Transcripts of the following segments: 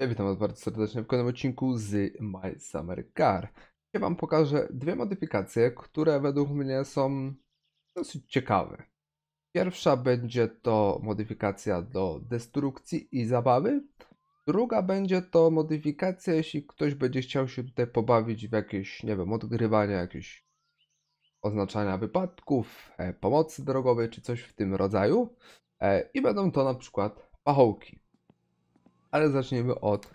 Ja witam was bardzo serdecznie w kolejnym odcinku z My Summer Car. Dzisiaj wam pokażę dwie modyfikacje, które według mnie są dosyć ciekawe. Pierwsza będzie to modyfikacja do destrukcji i zabawy. Druga będzie to modyfikacja, jeśli ktoś będzie chciał się tutaj pobawić w jakieś, nie wiem, odgrywania, jakieś oznaczania wypadków, pomocy drogowej czy coś w tym rodzaju. I będą to na przykład pachołki. Ale zaczniemy od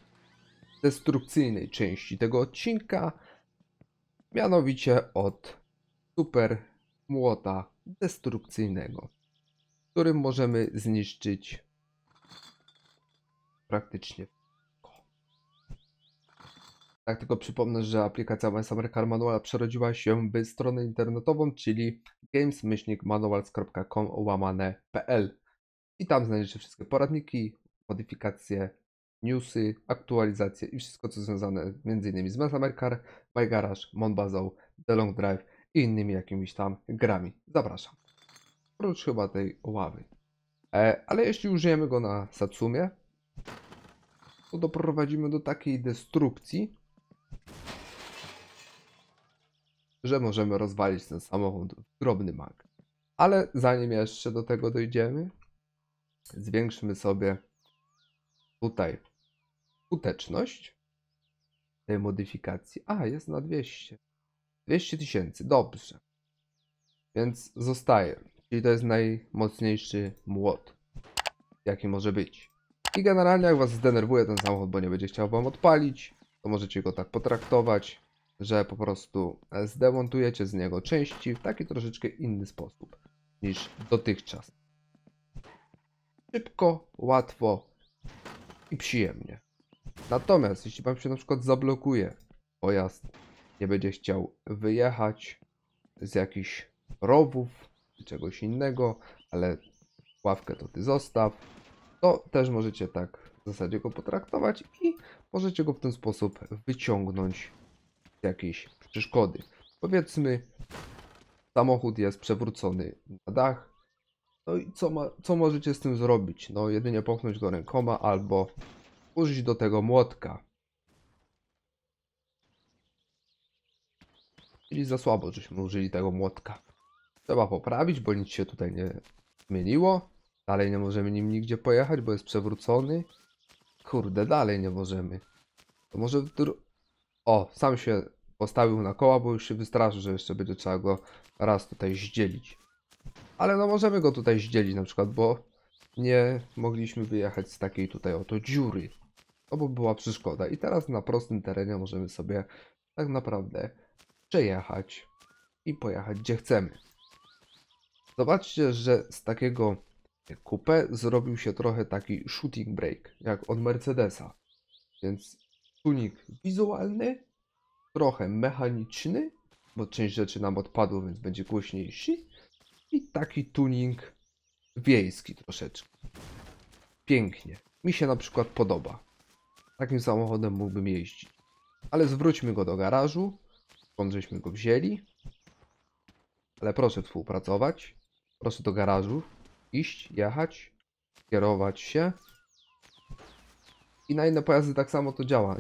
destrukcyjnej części tego odcinka, mianowicie od super młota destrukcyjnego, którym możemy zniszczyć praktycznie wszystko. Tak tylko przypomnę, że aplikacja My Summer Car Manual przerodziła się w stronę internetową, czyli games-manuals.com/pl i tam znajdziecie wszystkie poradniki, modyfikacje, newsy, aktualizacje i wszystko co związane m.in. z My Summer Car, My Garage, Mon Bazou, The Long Drive i innymi jakimiś tam grami. Zapraszam. Oprócz chyba tej ławy. Ale jeśli użyjemy go na Satsumie, to doprowadzimy do takiej destrukcji, że możemy rozwalić ten samochód w drobny mak. Ale zanim jeszcze do tego dojdziemy, zwiększmy sobie tutaj skuteczność tej modyfikacji. A, jest na 200. 200 000, dobrze. Więc zostaje. Czyli to jest najmocniejszy młot, jaki może być. I generalnie jak was zdenerwuje ten samochód, bo nie będzie chciał wam odpalić, to możecie go tak potraktować, że po prostu zdemontujecie z niego części w taki troszeczkę inny sposób niż dotychczas. Szybko, łatwo i przyjemnie. Natomiast jeśli wam się na przykład zablokuje pojazd, nie będzie chciał wyjechać z jakichś rowów czy czegoś innego, ale ławkę to ty zostaw, to też możecie tak w zasadzie go potraktować i możecie go w ten sposób wyciągnąć z jakiejś przeszkody. Powiedzmy, samochód jest przewrócony na dach. No i co możecie z tym zrobić? No jedynie popchnąć go rękoma albo użyć do tego młotka. Czyli za słabo, żeśmy użyli tego młotka. Trzeba poprawić, bo nic się tutaj nie zmieniło. Dalej nie możemy nim nigdzie pojechać, bo jest przewrócony. Kurde, dalej nie możemy. To może... O, sam się postawił na koła, bo już się wystraszył, że jeszcze będzie trzeba go raz tutaj zdzielić. Ale no możemy go tutaj zdzielić na przykład, bo nie mogliśmy wyjechać z takiej tutaj oto dziury. No bo była przeszkoda. I teraz na prostym terenie możemy sobie tak naprawdę przejechać i pojechać gdzie chcemy. Zobaczcie, że z takiego coupé zrobił się trochę taki shooting brake, jak od Mercedesa. Więc tunik wizualny, trochę mechaniczny, bo część rzeczy nam odpadło, więc będzie głośniejszy. I taki tuning wiejski troszeczkę. Pięknie. Mi się na przykład podoba. Takim samochodem mógłbym jeździć. Ale zwróćmy go do garażu, skąd żeśmy go wzięli. Ale proszę współpracować. Proszę do garażu iść, jechać, kierować się. I na inne pojazdy tak samo to działa.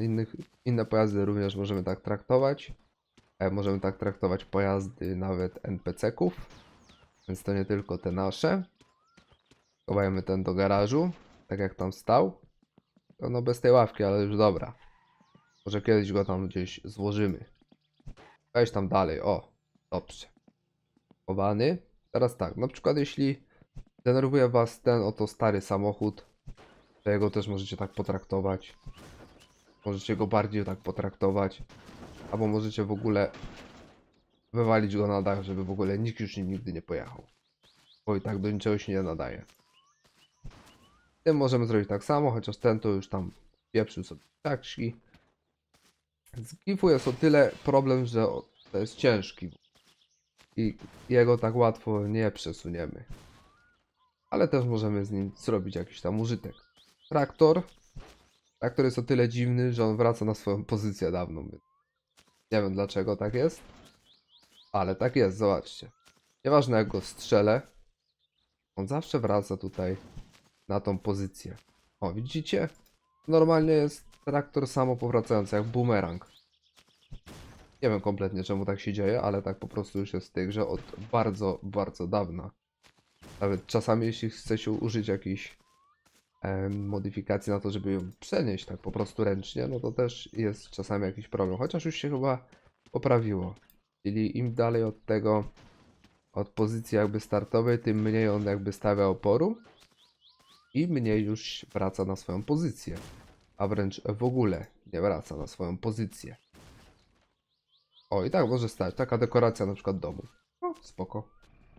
Inne pojazdy również możemy tak traktować. Możemy tak traktować pojazdy nawet NPC-ków. Więc to nie tylko te nasze. Chowajmy ten do garażu, tak jak tam stał. No bez tej ławki, ale już dobra. Może kiedyś go tam gdzieś złożymy. Weź tam dalej, o, dobrze. Chowany. Teraz tak, na przykład jeśli denerwuje was ten oto stary samochód, to jego też możecie tak potraktować. Możecie go bardziej tak potraktować. Albo możecie w ogóle... wywalić go na dach, żeby w ogóle nikt już nim nigdy nie pojechał. Bo i tak do niczego się nie nadaje. Tym możemy zrobić tak samo, chociaż ten to już tam pieprzył sobie taksi. Z gifu jest o tyle problem, że to jest ciężki. I jego tak łatwo nie przesuniemy. Ale też możemy z nim zrobić jakiś tam użytek. Traktor jest o tyle dziwny, że on wraca na swoją pozycję dawną. Nie wiem dlaczego tak jest. Ale tak jest, zobaczcie. Nieważne jak go strzelę, on zawsze wraca tutaj na tą pozycję. O, widzicie? Normalnie jest Traktor samopowracający, jak bumerang. Nie wiem kompletnie czemu tak się dzieje, ale tak po prostu już jest w tej grze od bardzo, bardzo dawna. Nawet czasami jeśli chce się użyć jakiejś modyfikacji na to, żeby ją przenieść tak po prostu ręcznie, no to też jest czasami jakiś problem, chociaż już się chyba poprawiło. Czyli im dalej od tego, od pozycji jakby startowej, tym mniej on jakby stawia oporu i mniej już wraca na swoją pozycję, a wręcz w ogóle nie wraca na swoją pozycję. O, i tak może stać, taka dekoracja na przykład domu. No, spoko.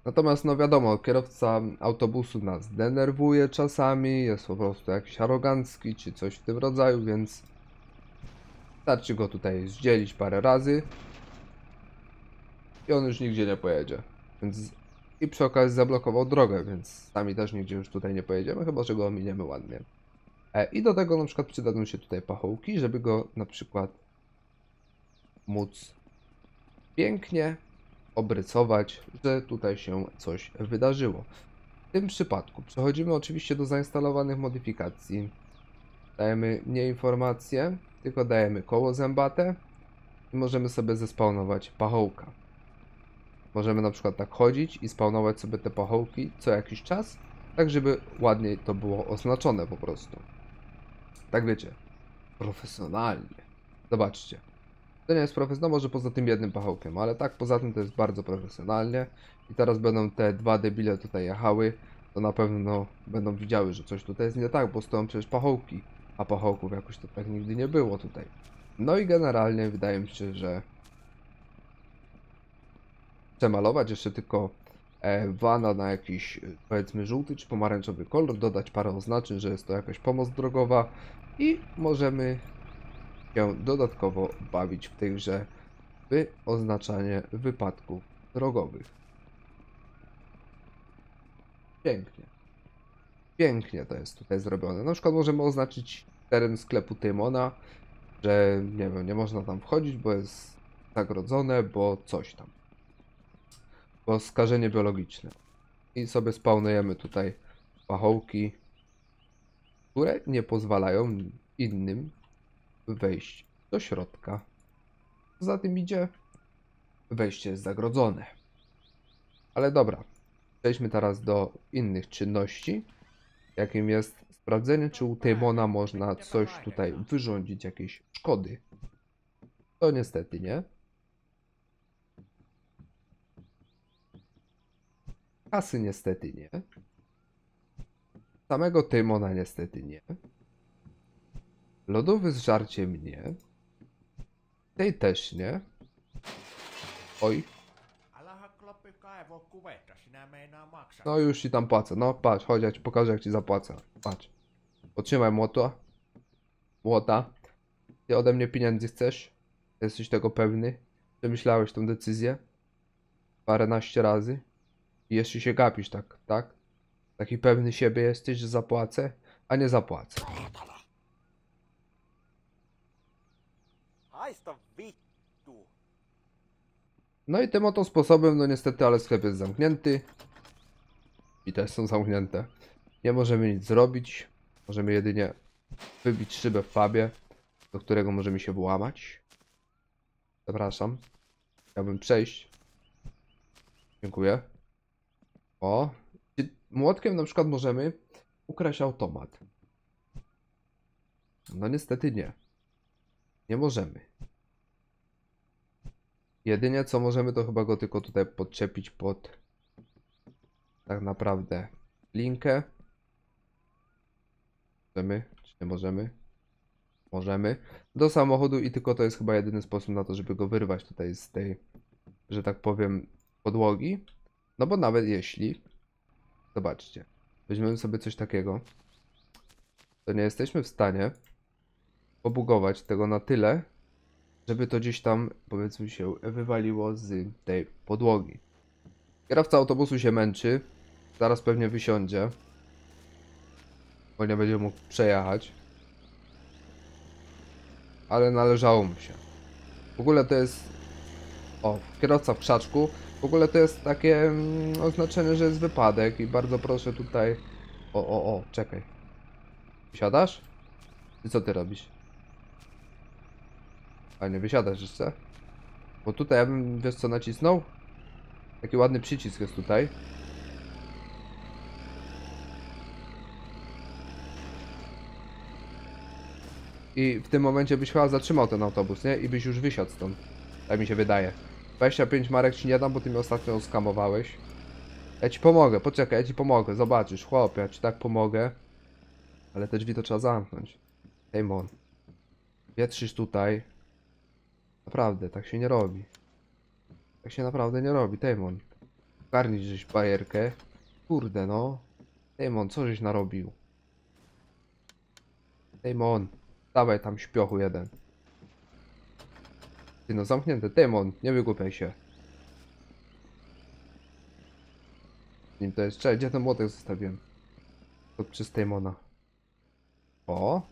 Natomiast no wiadomo, kierowca autobusu nas denerwuje czasami, jest po prostu jakiś arogancki czy coś w tym rodzaju, więc starczy go tutaj zdzielić parę razy i on już nigdzie nie pojedzie. Więc i przy okazji zablokował drogę, więc sami też nigdzie już tutaj nie pojedziemy, chyba że go ominiemy ładnie. I do tego na przykład przydadzą się tutaj pachołki, żeby go na przykład móc pięknie obrycować, że tutaj się coś wydarzyło. W tym przypadku przechodzimy oczywiście do zainstalowanych modyfikacji. Dajemy nie informacje, tylko dajemy koło zębate i możemy sobie zespawnować pachołka. Możemy na przykład tak chodzić i spawnować sobie te pachołki co jakiś czas, tak żeby ładniej to było oznaczone po prostu. Tak wiecie, profesjonalnie. Zobaczcie. To nie jest profesjonalne, może poza tym jednym pachołkiem, ale tak poza tym to jest bardzo profesjonalnie. I teraz będą te dwa debile tutaj jechały, to na pewno będą widziały, że coś tutaj jest nie tak, bo stoją przecież pachołki, a pachołków jakoś to tak nigdy nie było tutaj. No i generalnie wydaje mi się, że przemalować jeszcze tylko vana na jakiś, powiedzmy, żółty czy pomarańczowy kolor, dodać parę oznaczeń, że jest to jakaś pomoc drogowa i możemy się dodatkowo bawić w tej grze w oznaczanie wypadków drogowych. Pięknie. Pięknie to jest tutaj zrobione. Na przykład możemy oznaczyć teren sklepu Teimona, że nie wiem, nie można tam wchodzić, bo jest zagrodzone, bo coś tam. Bo skażenie biologiczne. I sobie spawnujemy tutaj pachołki, które nie pozwalają innym wejść do środka. Za tym idzie, wejście jest zagrodzone. Ale dobra, przejdźmy teraz do innych czynności, jakim jest sprawdzenie, czy u Teimona można coś tutaj wyrządzić, jakieś szkody. To niestety nie. Kasy niestety nie. Samego Teimona niestety nie. Lodowy z żarciem nie. Tej też nie. Oj. No już ci tam płacę. No patrz, chodź, ja ci pokażę, jak ci zapłacę. Patrz. Otrzymaj młota. Młota. Ty ode mnie pieniędzy chcesz? Jesteś tego pewny? Przemyślałeś tą decyzję? Paręnaście razy. I jeszcze się gapisz tak, tak? Taki pewny siebie jesteś, że zapłacę, a nie zapłacę. No i tym oto sposobem, no niestety, ale sklep jest zamknięty. I też są zamknięte. Nie możemy nic zrobić. Możemy jedynie wybić szybę w pubie, do którego możemy się włamać. Przepraszam. Chciałbym przejść. Dziękuję. O. Młotkiem na przykład możemy ukraść automat. No niestety nie. Nie możemy. Jedynie co możemy, to chyba go tylko tutaj podczepić pod tak naprawdę linkę. Możemy, czy nie możemy? Możemy. Do samochodu i tylko to jest chyba jedyny sposób na to, żeby go wyrwać tutaj z tej, że tak powiem, podłogi. No bo nawet jeśli, zobaczcie, weźmiemy sobie coś takiego, to nie jesteśmy w stanie obugować tego na tyle, żeby to gdzieś tam, powiedzmy, się wywaliło z tej podłogi. Kierowca autobusu się męczy, zaraz pewnie wysiądzie, bo nie będzie mógł przejechać, ale należało mu się. W ogóle to jest, o, kierowca w krzaczku, w ogóle to jest takie oznaczenie, że jest wypadek i bardzo proszę tutaj, o, czekaj, siadasz? I co ty robisz? Fajnie, wysiadasz jeszcze. Bo tutaj ja bym, wiesz co, nacisnął? Taki ładny przycisk jest tutaj. I w tym momencie byś chyba zatrzymał ten autobus, nie? I byś już wysiadł stąd. Tak mi się wydaje. 25 marek ci nie dam, bo ty mi ostatnio skamowałeś. Ja ci pomogę, poczekaj, ja ci pomogę, zobaczysz, chłopie, ja ci tak pomogę. Ale te drzwi to trzeba zamknąć. Hej, Mon. Wietrzysz tutaj. Naprawdę, tak się nie robi. Tak się naprawdę nie robi, Teimon. Karnić żeś bajerkę. Kurde no. Teimon, co żeś narobił? Teimon, dawaj tam śpiochu jeden. Ty no zamknięte, Teimon, nie wygłupiaj się. Nim to jest, cześć, gdzie ten młotek zostawiłem? To przez Teimona. O!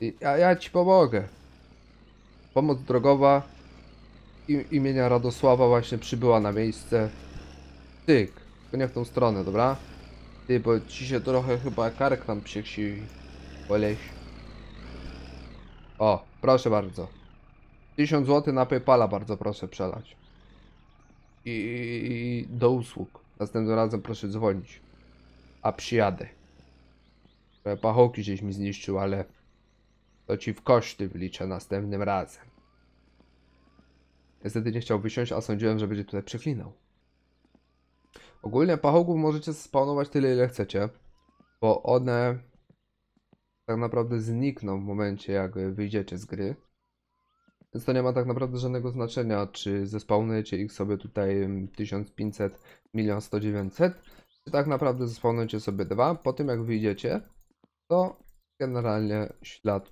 I, ja ci pomogę. Pomoc drogowa imienia Radosława właśnie przybyła na miejsce. Tyk, to nie w tą stronę, dobra? Ty, bo ci się trochę chyba kark nam przyksiwi. Boleś. O, proszę bardzo. 1000 zł na PayPala bardzo proszę przelać. I do usług. Następnym razem proszę dzwonić. A przyjadę. Pachołki gdzieś mi zniszczył, ale... To ci w koszty wliczę następnym razem. Niestety nie chciał wysiąść, a sądziłem, że będzie tutaj przeklinał. Ogólnie pachołków możecie spawnować tyle, ile chcecie. Bo one tak naprawdę znikną w momencie, jak wyjdziecie z gry. Więc to nie ma tak naprawdę żadnego znaczenia, czy zespawnujecie ich sobie tutaj 1500, 1100, 900. Czy tak naprawdę zespawnujecie sobie dwa. Po tym jak wyjdziecie, to... Generalnie ślad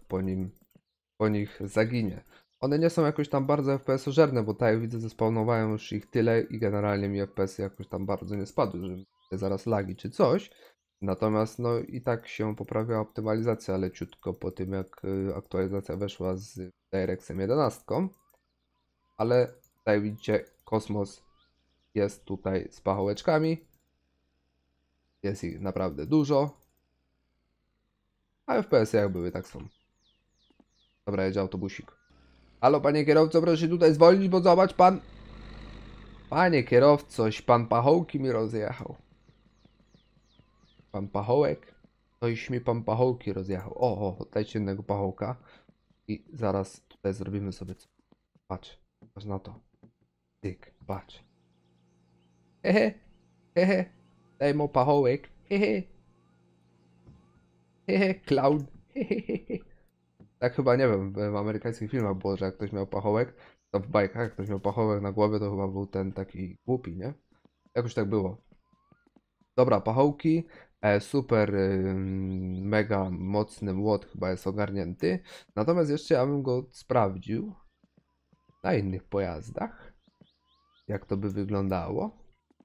po nich zaginie. One nie są jakoś tam bardzo FPS-ożerne, bo tak jak widzę, zespawnowałem już ich tyle i generalnie mi FPS-y jakoś tam bardzo nie spadły, że zaraz lagi czy coś. Natomiast no i tak się poprawiła optymalizacja leciutko po tym jak aktualizacja weszła z DirectXem 11. Ale tak jak widzicie, kosmos jest tutaj z pachołeczkami. Jest ich naprawdę dużo. A FPS-y jak były, tak są. Dobra, jedzie autobusik. Halo, panie kierowco, proszę tutaj zwolnić, bo zobacz pan... Panie kierowcoś, pan pachołki mi rozjechał. Pan pachołek? No i mi pan pachołki rozjechał. O, oddajcie jednego pachołka. I zaraz tutaj zrobimy sobie coś. Patrz, patrz na to. Tyk, patrz. Hehe, hehe. Daj mu pachołek, hehe. Hehe, clown. Tak chyba, nie wiem, w amerykańskich filmach było, że jak ktoś miał pachołek, to w bajkach, jak ktoś miał pachołek na głowie, to chyba był ten taki głupi, nie? Jakoś tak było. Dobra, pachołki. Super, mega mocny młot chyba jest ogarnięty. Natomiast jeszcze ja bym go sprawdził na innych pojazdach. Jak to by wyglądało.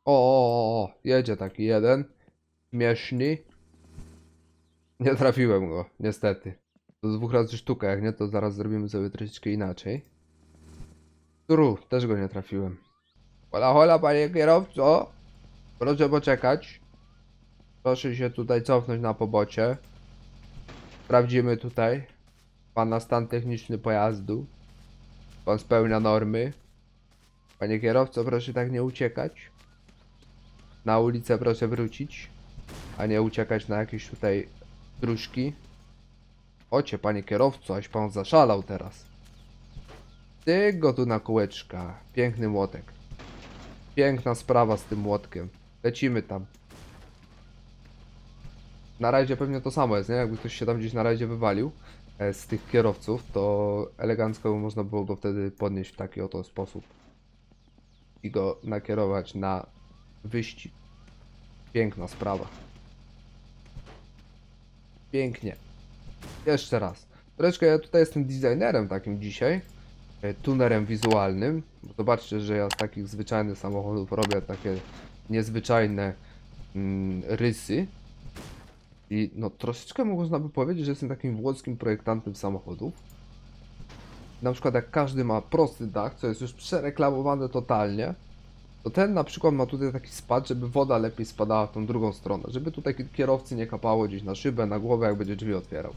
O, jedzie taki jeden. Śmieszny. Nie trafiłem go, niestety. To 2 razy sztuka, jak nie to zaraz zrobimy sobie troszeczkę inaczej. Tru, też go nie trafiłem. Hola, hola, panie kierowco. Proszę poczekać. Proszę się tutaj cofnąć na pobocie. Sprawdzimy tutaj pana stan techniczny pojazdu. Pan spełnia normy. Panie kierowco, proszę tak nie uciekać. Na ulicę proszę wrócić, a nie uciekać na jakieś tutaj... Dróżki. Ocie, panie kierowco, aś pan zaszalał teraz. Ty go tu na kółeczka. Piękny młotek. Piękna sprawa z tym młotkiem. Lecimy tam. Na rajdzie pewnie to samo jest, nie? Jakby ktoś się tam gdzieś na rajdzie wywalił z tych kierowców, to elegancko można było go wtedy podnieść w taki oto sposób. I go nakierować na wyścig. Piękna sprawa. Pięknie. Jeszcze raz. Troszeczkę ja tutaj jestem designerem takim dzisiaj. Tunerem wizualnym. Zobaczcie, że ja z takich zwyczajnych samochodów robię takie niezwyczajne rysy. I no troszeczkę można by powiedzieć, że jestem takim włoskim projektantem samochodów. Na przykład jak każdy ma prosty dach, co jest już przereklamowane totalnie. To ten na przykład ma tutaj taki spad, żeby woda lepiej spadała w tą drugą stronę. Żeby tutaj kierowcy nie kapało gdzieś na szybę, na głowę, jak będzie drzwi otwierał.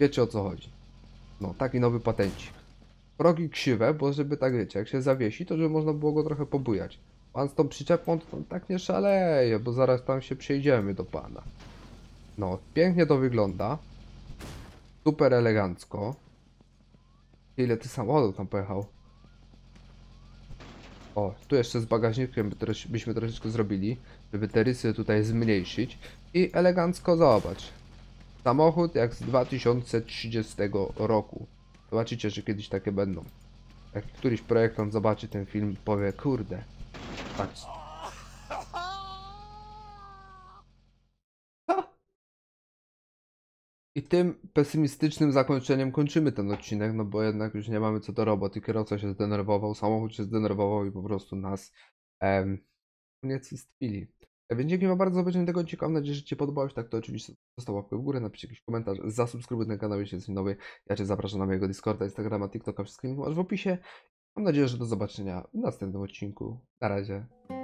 Wiecie o co chodzi. No, taki nowy patencik. progi krzywe, bo żeby tak wiecie, jak się zawiesi, to żeby można było go trochę pobujać. Pan z tą przyczepą to tam tak nie szaleje, bo zaraz tam się przejdziemy do pana. No, pięknie to wygląda. Super elegancko. Ile ty samochodów tam pojechał? O, tu jeszcze z bagażnikiem byśmy troszeczkę zrobili, żeby te rysy tutaj zmniejszyć. I elegancko zobacz. Samochód jak z 2030 roku. Zobaczycie, że kiedyś takie będą. Jak któryś projektant zobaczy ten film, powie, kurde. Patrz. I tym pesymistycznym zakończeniem kończymy ten odcinek, no bo jednak już nie mamy co do roboty. Kierowca się zdenerwował, samochód się zdenerwował i po prostu nas zniecystwili. Więc dzięki wam bardzo za obejrzenie tego odcinka. Mam nadzieję, że Cię podobało. Tak to oczywiście zostaw łapkę w górę, napisz jakiś komentarz, zasubskrybuj ten kanał, jeśli jesteś nowy. Ja Cię zapraszam na mojego Discorda, Instagrama, TikToka, wszystkie linki masz w opisie. Mam nadzieję, że do zobaczenia w następnym odcinku. Na razie.